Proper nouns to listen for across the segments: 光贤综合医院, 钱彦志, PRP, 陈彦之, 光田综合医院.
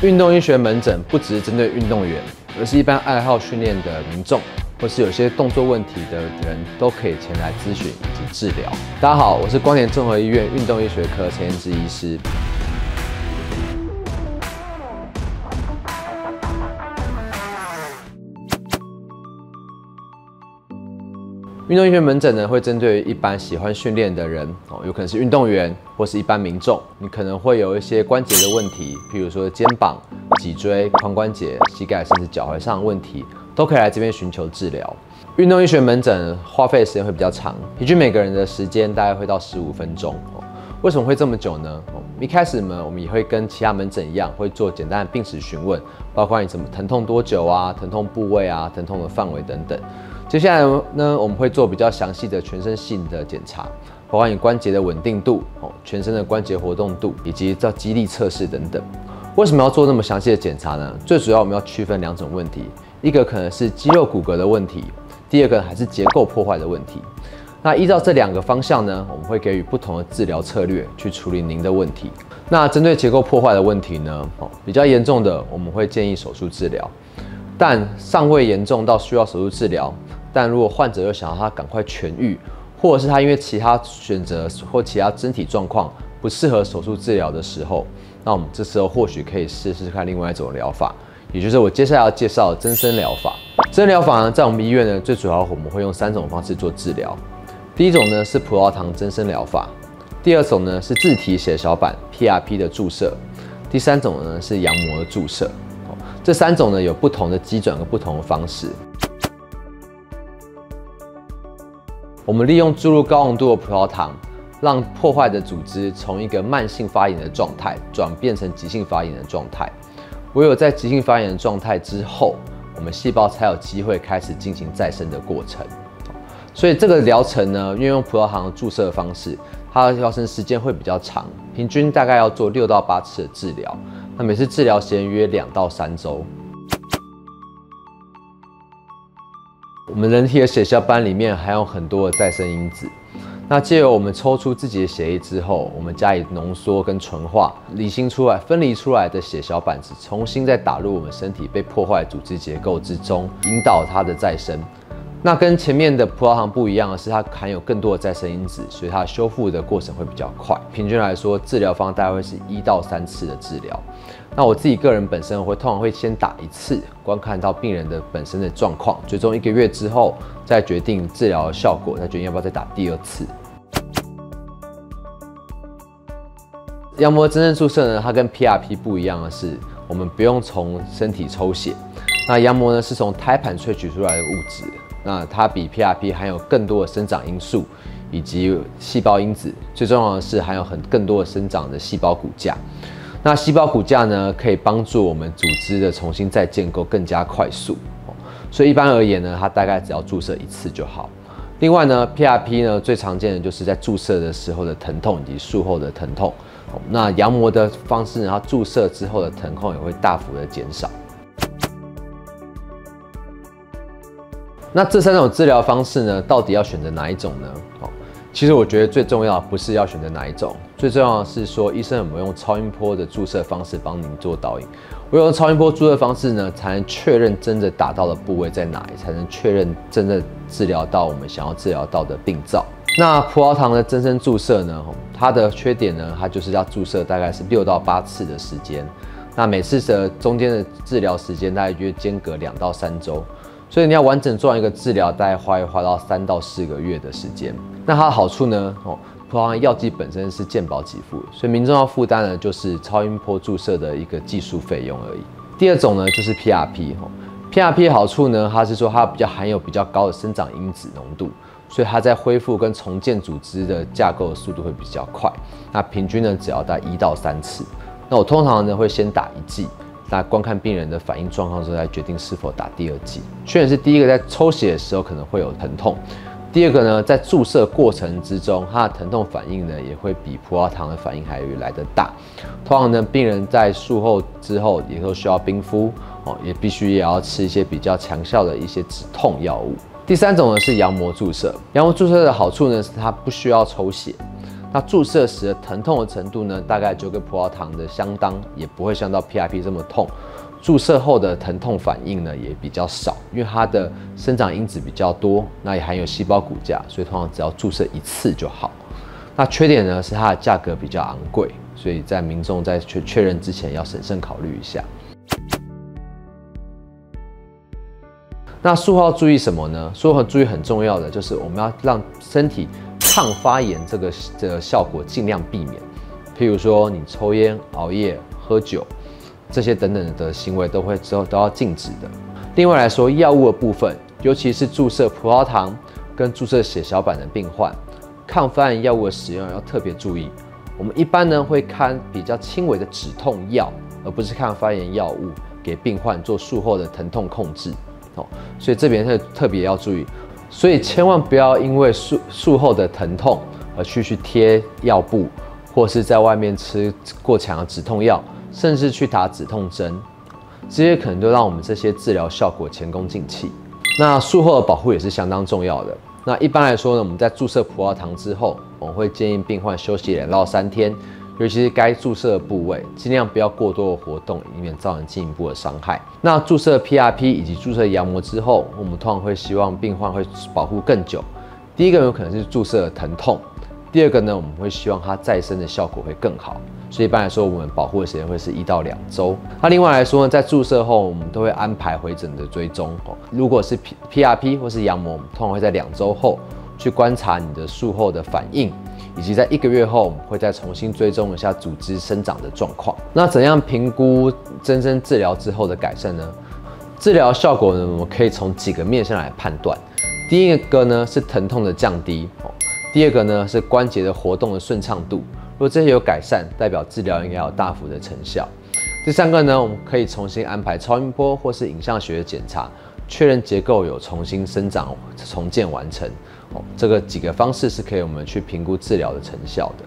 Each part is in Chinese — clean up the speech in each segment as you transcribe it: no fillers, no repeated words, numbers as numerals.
运动医学门诊不只是针对运动员，而是一般爱好训练的民众，或是有些动作问题的人都可以前来咨询以及治疗。大家好，我是光田综合医院运动医学科陈彦之医师。 运动医学门诊呢，会针对一般喜欢训练的人哦，有可能是运动员或是一般民众，你可能会有一些关节的问题，譬如说肩膀、脊椎、髋关节、膝盖甚至脚踝上的问题，都可以来这边寻求治疗。运动医学门诊花费的时间会比较长，平均每个人的时间大概会到15分钟哦。为什么会这么久呢？一开始呢，我们也会跟其他门诊一样，会做简单的病史询问，包括你怎么疼痛多久啊、疼痛部位啊、疼痛的范围等等。 接下来呢，我们会做比较详细的全身性的检查，包括你关节的稳定度、全身的关节活动度，以及叫肌力测试等等。为什么要做那么详细的检查呢？最主要我们要区分两种问题，一个可能是肌肉骨骼的问题，第二个还是结构破坏的问题。那依照这两个方向呢，我们会给予不同的治疗策略去处理您的问题。那针对结构破坏的问题呢，比较严重的我们会建议手术治疗，但尚未严重到需要手术治疗。 但如果患者又想要他赶快痊愈，或者是他因为其他选择或其他身体状况不适合手术治疗的时候，那我们这时候或许可以试试看另外一种疗法，也就是我接下来要介绍的增生疗法。增生疗法呢，在我们医院呢，最主要我们会用3种方式做治疗。第一种呢是葡萄糖增生疗法，第二种呢是自体血小板 PRP 的注射，第三种呢是羊膜的注射。这3种呢有不同的机转和不同的方式。 我们利用注入高浓度的葡萄糖，让破坏的组织从一个慢性发炎的状态转变成急性发炎的状态。唯有在急性发炎的状态之后，我们细胞才有机会开始进行再生的过程。所以这个疗程呢，运用葡萄糖的注射方式，它疗程时间会比较长，平均大概要做6到8次的治疗。那每次治疗时间约2到3周。 我们人体的血小板里面含有很多的再生因子，那借由我们抽出自己的血液之后，我们加以浓缩跟纯化，分离出来的血小板子重新再打入我们身体被破坏的组织结构之中，引导它的再生。那跟前面的葡萄糖不一样的是，它含有更多的再生因子，所以它修复的过程会比较快。平均来说，治疗方大概会是1到3次的治疗。那我自己个人本身通常会先打1次，观看到病人的本身的状况，追踪1个月之后，再决定治疗的效果，再决定要不要再打第2次。羊膜增生注射呢，它跟 PRP 不一样的是，我们不用从身体抽血，那羊膜呢是从胎盘萃取出来的物质。 那它比 PRP 含有更多的生长因素以及细胞因子，最重要的是含有更多的生长的细胞骨架。那细胞骨架呢，可以帮助我们组织的重新再建构更加快速。所以一般而言呢，它大概只要注射1次就好。另外呢 ，PRP 呢最常见的就是在注射的时候的疼痛以及术后的疼痛。那羊膜的方式呢，它注射之后的疼痛也会大幅的减少。 那这3种治疗方式呢，到底要选择哪一种呢？其实我觉得最重要不是要选择哪一种，最重要的是说医生有没有用超音波的注射方式帮您做导引。唯有超音波注射方式呢，才能确认真的打到的部位在哪里，才能确认真的治疗到我们想要治疗到的病灶。那葡萄糖的增生注射呢，它的缺点呢，它就是要注射大概是6到8次的时间，那每次的中间的治疗时间大概约间隔2到3周。 所以你要完整做完一个治疗，大概花到3到4个月的时间。那它的好处呢？葡萄糖药剂本身是健保给付，所以民众要负担的就是超音波注射的一个技术费用而已。第二种呢，就是 PRP。PRP 的好处呢，它是说它含有比较高的生长因子浓度，所以它在恢复跟重建组织的架构的速度会比较快。那平均呢，只要大概1到3次。那我通常呢会先打1剂。 那观看病人的反应状况之后，再决定是否打第2剂。缺点是第一个，在抽血的时候可能会有疼痛；第二个呢，在注射过程之中，它的疼痛反应呢也会比葡萄糖的反应还来得大。通常呢，病人在术后之后也都需要冰敷哦，也要吃一些比较强效的一些止痛药物。第3种呢是羊膜注射。羊膜注射的好处呢是它不需要抽血。那注射时的疼痛的程度呢，大概就跟葡萄糖的相当，也不会像到 PRP 这么痛。注射后的疼痛反应呢也比较少，因为它的生长因子比较多，那也含有细胞骨架，所以通常只要注射一次就好。那缺点呢是它的价格比较昂贵，所以在民众在确认之前要审慎考虑一下。 那术后要注意什么呢？术后注意很重要的就是我们要让身体抗发炎这个效果尽量避免，譬如说你抽烟、熬夜、喝酒这些等等的行为之后都要禁止的。另外来说，药物的部分，尤其是注射葡萄糖跟注射血小板的病患，抗发炎药物的使用要特别注意。我们一般呢会看比较轻微的止痛药，而不是抗发炎药物给病患做术后的疼痛控制。 所以这边特别要注意，所以千万不要因为术后的疼痛而去贴药布，或是在外面吃过强的止痛药，甚至去打止痛针，这些可能都让我们这些治疗效果前功尽弃。那术后的保护也是相当重要的。那一般来说呢，我们在注射葡萄糖之后，我们会建议病患休息2到3天，尤其是该注射的部位，尽量不要过多的活动，以免造成进一步的伤害。那注射 PRP 以及注射羊膜之后，我们通常会希望病患会保护更久。第一个有可能是注射的疼痛，第二个呢，我们会希望它再生的效果会更好。所以一般来说，我们保护的时间会是1到2周。那另外来说呢，在注射后，我们都会安排回诊的追踪。如果是 PRP 或是羊膜，我们通常会在2周后去观察你的术后的反应。 以及在1个月后，我们会再重新追踪一下组织生长的状况。那怎样评估真正治疗之后的改善呢？治疗效果呢，我们可以从几个面向来判断。第一个呢是疼痛的降低，第二个呢是关节的活动的顺畅度。如果这些有改善，代表治疗应该有大幅的成效。第三个呢，我们可以重新安排超音波或是影像学的检查，确认结构有重新生长、重建完成。 这个几个方式是可以我们去评估治疗的成效的。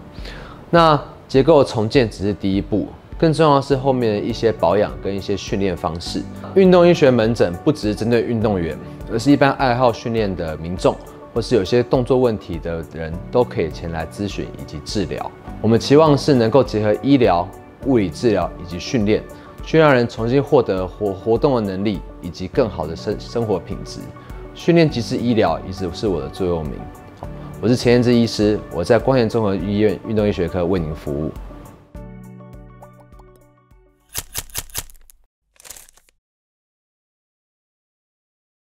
那结构重建只是第一步，更重要的是后面的一些保养跟一些训练方式。运动医学门诊不只是针对运动员，而是一般爱好训练的民众，或是有些动作问题的人都可以前来咨询以及治疗。我们期望是能够结合医疗、物理治疗以及训练，去让人重新获得活动的能力以及更好的生活品质。 训练即是医疗，一直是我的座右铭。我是钱彦志医师，我在光贤综合医院运动医学科为您服务。